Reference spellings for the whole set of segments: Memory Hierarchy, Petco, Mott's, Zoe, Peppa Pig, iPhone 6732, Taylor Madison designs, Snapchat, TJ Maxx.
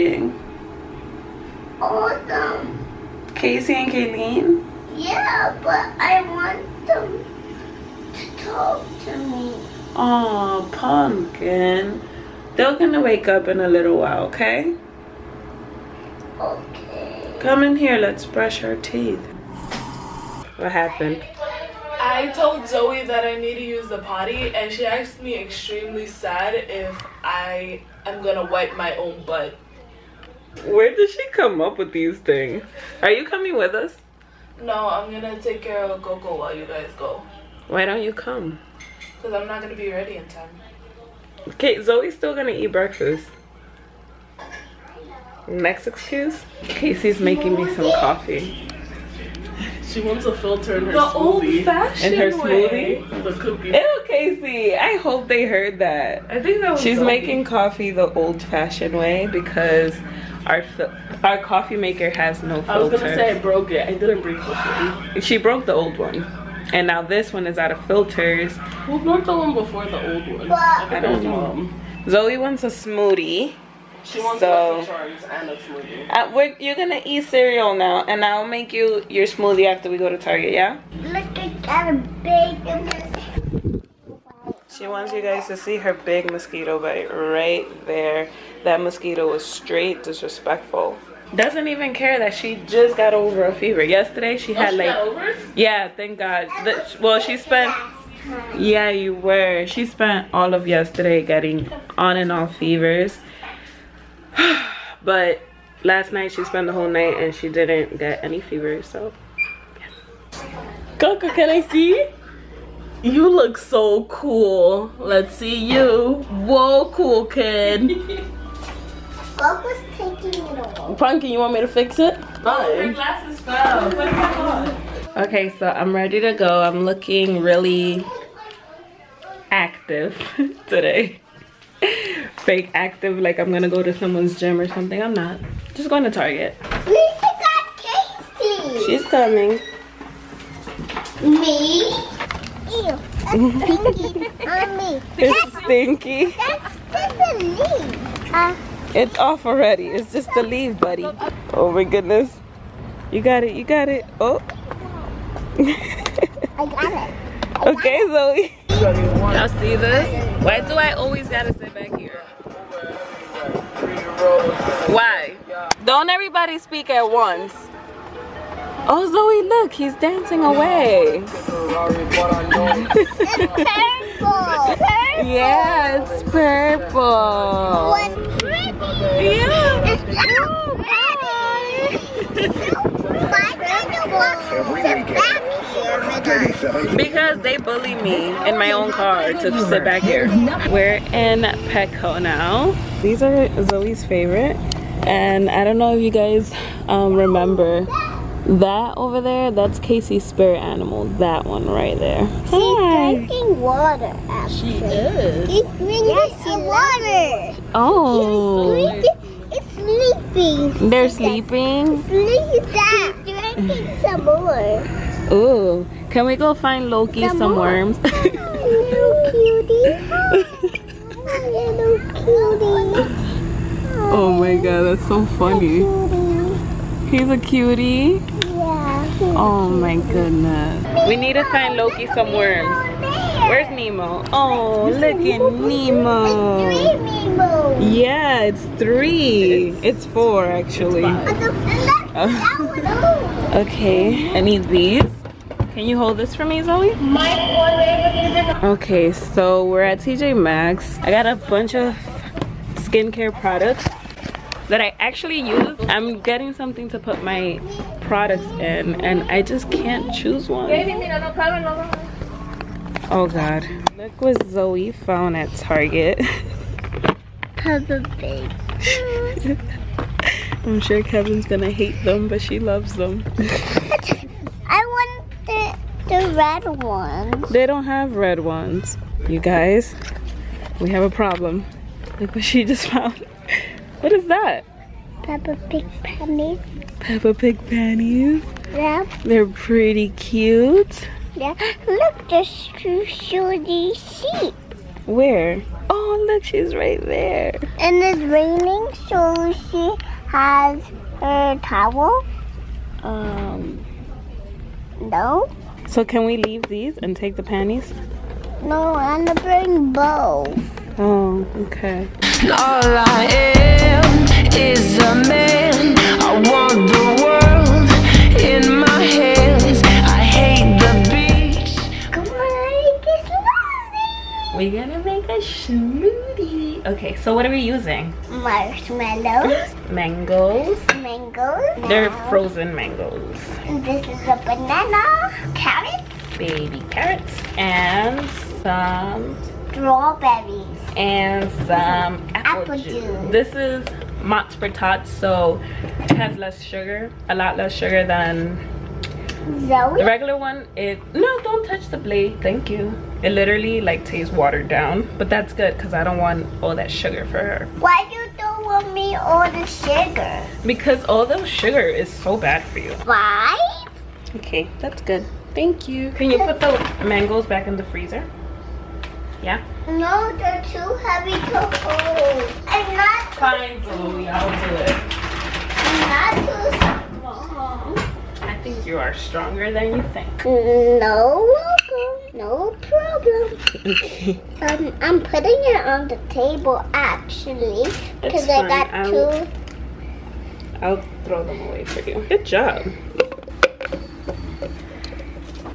doing? Awesome. Casey and Kayleen? Yeah, but I want them to talk to me. Oh, Pumpkin. They're gonna wake up in a little while, okay? Okay. Come in here, let's brush our teeth. What happened? I told Zoe that I need to use the potty, and she asked me extremely sad if I am gonna wipe my own butt. Where did she come up with these things? Are you coming with us? No, I'm gonna take care of Coco while you guys go. Why don't you come? Because I'm not gonna be ready in time. Okay, Zoe's still gonna eat breakfast. Next excuse? Casey's making me some coffee. She wants a filter in her smoothie. The old-fashioned way. The cookie. Ew, Casey. I hope they heard that. I think that was She's Zoe. Making coffee the old-fashioned way because our coffee maker has no filter. I was gonna say I broke it. I didn't break it. She broke the old one. And now this one is out of filters. Who broke the one before the old one? I don't know. Zoe wants a smoothie. She wants so, charms and a smoothie. You're gonna eat cereal now, and I'll make you your smoothie after we go to Target, yeah? Look, I got a big. She wants you guys to see her big mosquito bite right there. That mosquito was straight disrespectful. Doesn't even care that she just got over a fever. Yesterday she had yeah, thank God. Well, she spent. Yeah, you were. She spent all of yesterday getting on and off fevers. But last night she spent the whole night and she didn't get any fever, so yeah. Coco, can I see? You look so cool. Let's see you. Whoa, cool kid. Coco's taking it off. Pumpkin, you want me to fix it? Oh, your glasses fell. Put it back on. Okay, so I'm ready to go. I'm looking really active today. Fake active, like I'm gonna go to someone's gym or something. I'm not. Just going to Target. We got Casey. She's coming. Me? Ew. That's stinky. On me. It's stinky. That's the leaf. It's off already. It's just the leaf, buddy. Oh my goodness. You got it. You got it. Oh. I got it. Okay, Zoe. Y'all see this? Why do I always gotta sit back here? Why? Don't everybody speak at once. Oh, Zoe, look, he's dancing away. It's purple. Yeah, it's purple. Yeah. It's purple. Because they bully me in my own car to sit back here. We're in Petco now. These are Zoe's favorite. And I don't know if you guys remember that over there. That's Casey's spirit animal. That one right there. Hi. She's drinking water, actually. She is. She's drinking water. Oh. It's sleeping. They're sleeping? She's drinking some more. Ooh, can we go find Loki some worms? Hello, cutie. Hello, cutie. Oh my god, that's so funny. He's a cutie? Yeah. Oh my goodness. We need to find Loki some worms. Where's Nemo? Oh, look at Nemo. It's 3 Nemo. Yeah, it's 3. It's 4 actually. Okay, I need these. Can you hold this for me, Zoe? Okay, so we're at TJ Maxx. I got a bunch of skincare products that I actually use. I'm getting something to put my products in, and I just can't choose one. Oh god. Look what Zoe found at Target. Peppa Pig. I'm sure Kevin's gonna hate them, but she loves them. I want the red ones. They don't have red ones. You guys, we have a problem. Look what she just found. What is that? Peppa Pig panties. Peppa Pig panties? Yeah. They're pretty cute. Yeah. Look, there's two shorty sheep. Where? Oh, look, she's right there. And it's raining, so she has her towel. No. So can we leave these and take the panties? No, I'm gonna bring both. Oh, okay. All I am is a man. I want the world in my hands. I hate the beach. Come on, make a smoothie. We're gonna make a smoothie. Okay, so what are we using? Marshmallows. Mangoes. Mangoes. They're frozen mangoes. And this is a banana. Carrots. Baby carrots. And some strawberries. And some apple juice. This is Mott's for Tots, so it has less sugar, a lot less sugar than Zoe. The regular one. No, don't touch the blade, thank you. It literally like tastes watered down, but that's good because I don't want all that sugar for her. Why do you don't want me all the sugar? Because all the sugar is so bad for you. Why? Okay, that's good, thank you. Can you put the mangoes back in the freezer? Yeah? No, they're too heavy to hold. I'm not fine, Zoe, I'll do it. I'm not too strong. I think you are stronger than you think. No, no problem. I'm putting it on the table actually because I got two. I'll throw them away for you. Good job.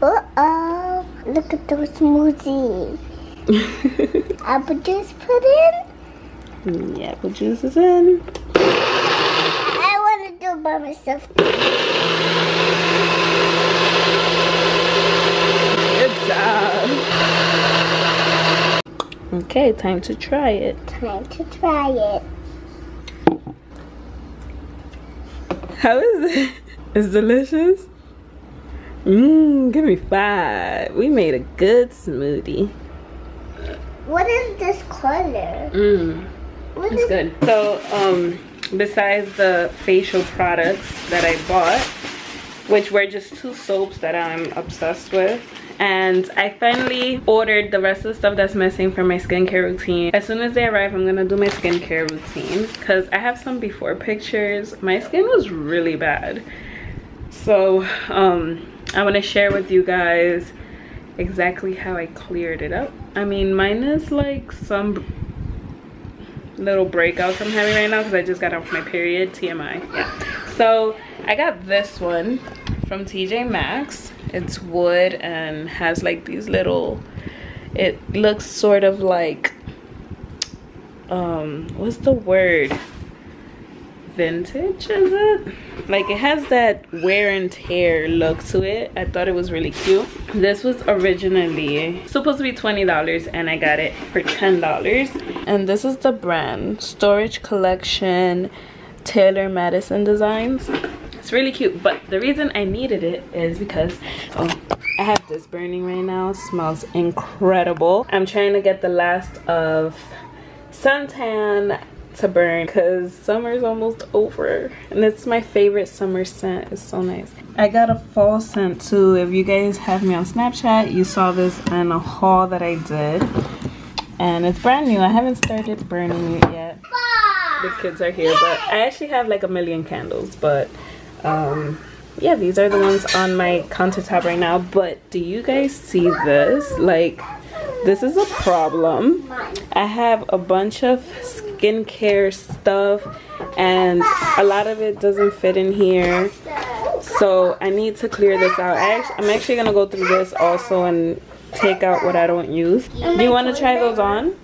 Uh-oh. Look at those smoothies. Apple juice put in? Yeah, apple juice is in. I want to do it by myself. Good job. Okay, time to try it. Time to try it. How is it? It's delicious. Give me 5. We made a good smoothie. What is this color? It's good. So, besides the facial products that I bought, which were just 2 soaps that I'm obsessed with, and I finally ordered the rest of the stuff that's missing for my skincare routine. As soon as they arrive, I'm gonna do my skincare routine because I have some before pictures. My skin was really bad. So, I want to share with you guys exactly how I cleared it up. I mean, mine is like some little breakouts I'm having right now because I just got off my period, TMI. Yeah. So I got this one from TJ Maxx. It's wood and has like these little, it looks sort of like, what's the word? Vintage, is it? Like it has that wear and tear look to it. I thought it was really cute. This was originally supposed to be $20 and I got it for $10. And this is the brand, Storage Collection, Taylor Madison Designs. It's really cute, but the reason I needed it is because I have this burning right now. It smells incredible. I'm trying to get the last of suntan to burn because summer is almost over and it's my favorite summer scent. It's so nice. I got a fall scent too. If you guys have me on Snapchat, you saw this in a haul that I did and it's brand new. I haven't started burning it yet. The kids are here, but I actually have like a million candles, but yeah, these are the ones on my countertop right now. But do you guys see this? Like, this is a problem. I have a bunch of skincare stuff and a lot of it doesn't fit in here, so I need to clear this out. I'm actually gonna go through this also and take out what I don't use. Do you want to try those on?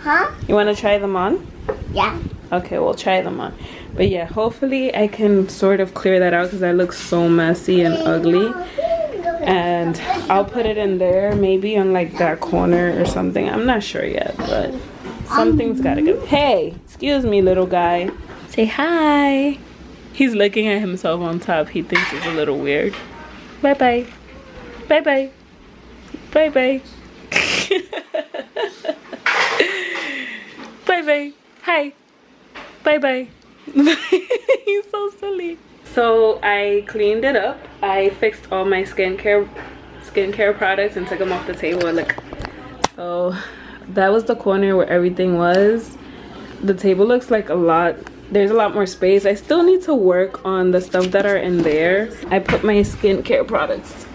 Huh? You want to try them on? Yeah. Okay, we'll try them on. But yeah, hopefully I can sort of clear that out because I look so messy and ugly. And I'll put it in there, maybe on like that corner or something. I'm not sure yet, but something's gotta go. Hey, excuse me, little guy. Say hi. He's looking at himself on top. He thinks it's a little weird. Bye bye. Bye bye. Bye bye. Bye bye. Hi. Bye bye. He's so silly. So I cleaned it up. I fixed all my skincare products and took them off the table. Look. So that was the corner where everything was. The table looks like a lot. There's a lot more space. I still need to work on the stuff that are in there. I put my skincare products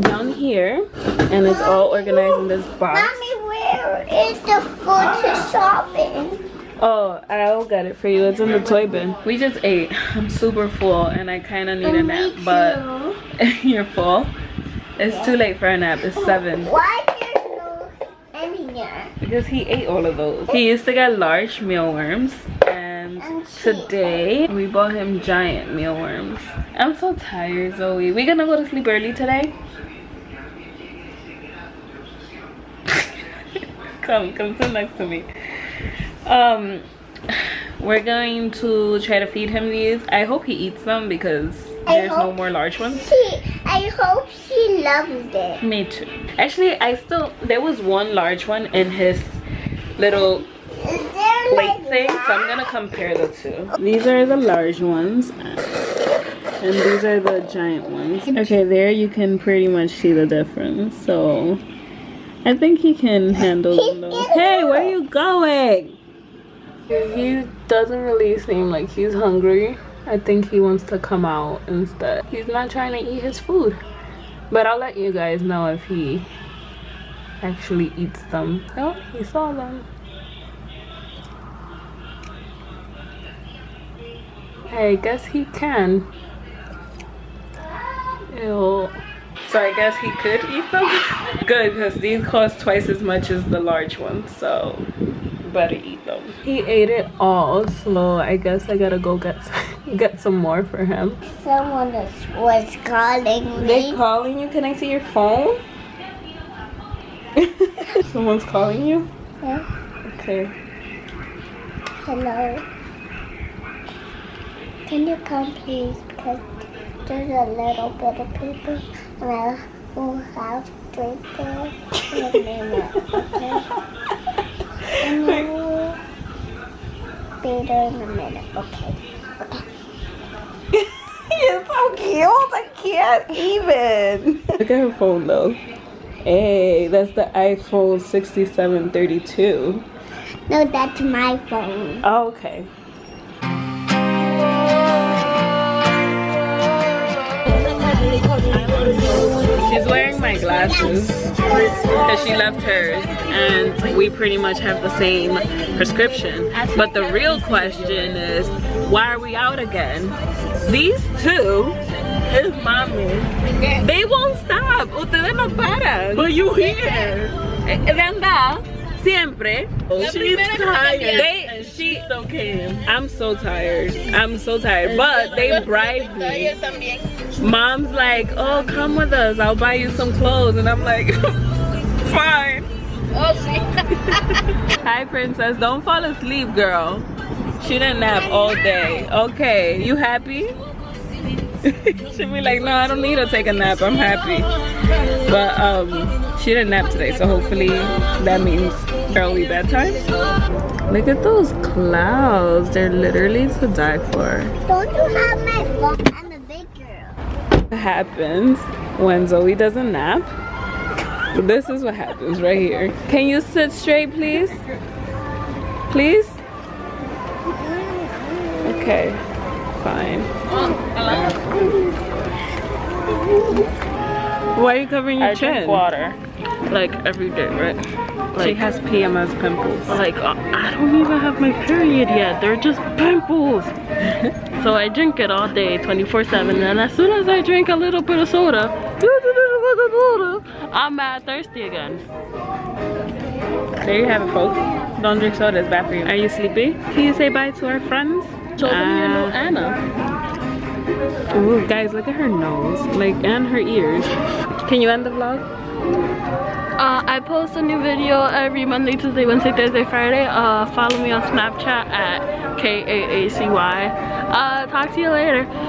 down here, and it's all organized in this box. Mommy, where is the food to shopping? Oh, I'll get it for you. It's in the toy bin. We just ate. I'm super full, and I kind of need a nap, but you're full? It's too late for a nap. It's 7. Why there's no in here? Because he ate all of those. He used to get large mealworms. Today we bought him giant mealworms. I'm so tired, Zoe. We gonna go to sleep early today? Come sit next to me. We're going to try to feed him these. I hope he eats them because there's no more large ones. I hope he loves it. Me too. Actually, there was one large one in his little plate thing, so I'm gonna compare the two. These are the large ones and these are the giant ones. Okay, there you can pretty much see the difference, so I think he can handle them. Hey, where are you going? He doesn't really seem like he's hungry. I think he wants to come out instead. He's not trying to eat his food, but I'll let you guys know if he actually eats them. Oh, he saw them. I guess he can. Ew. So I guess he could eat them? Good, because these cost twice as much as the large ones, so better eat them. He ate it all, so I guess I gotta go get some more for him. Someone was calling me. They calling you? Can I see your phone? Someone's calling you? Yeah. Okay. Hello. Can you come please, because there's a little bit of people and I will have right there in a minute, okay? And I will be there in a minute, okay? Okay. You're so cute, I can't even. Look at her phone though. Hey, that's the iPhone 6732. No, that's my phone. Oh, okay. She's wearing my glasses because she left hers, and we pretty much have the same prescription. But the real question is, why are we out again? These two is mommy. They won't stop. Ustedes no paran. But you here. Siempre. She's tired. She still came. I'm so tired. I'm so tired. But they bribed me. Mom's like, oh, come with us. I'll buy you some clothes. And I'm like, fine. Oh, shit. Hi, princess. Don't fall asleep, girl. She didn't nap all day. Okay. You happy? She'll be like, no, I don't need to take a nap. I'm happy. But she didn't nap today. So hopefully that means early bedtime. Look at those clouds. They're literally to die for. Don't you have my phone? I'm a big girl. What happens when Zoe doesn't nap? This is what happens right here. Can you sit straight, please? Please? Okay, fine. Why are you covering your chin? I drink water. Like every day, right? Like, she has PMS pimples. Like, I don't even have my period yet. They're just pimples. So I drink it all day, 24/7. And as soon as I drink a little bit of soda, I'm mad thirsty again. There you have it, folks. Don't drink soda, it's bad for you. Are you sleepy? Can you say bye to our friends? Show them your little Anna. Ooh, guys, look at her nose, like, and her ears. Can you end the vlog? I post a new video every Monday, Tuesday, Wednesday, Thursday, Friday. Follow me on Snapchat at KAACY. Talk to you later.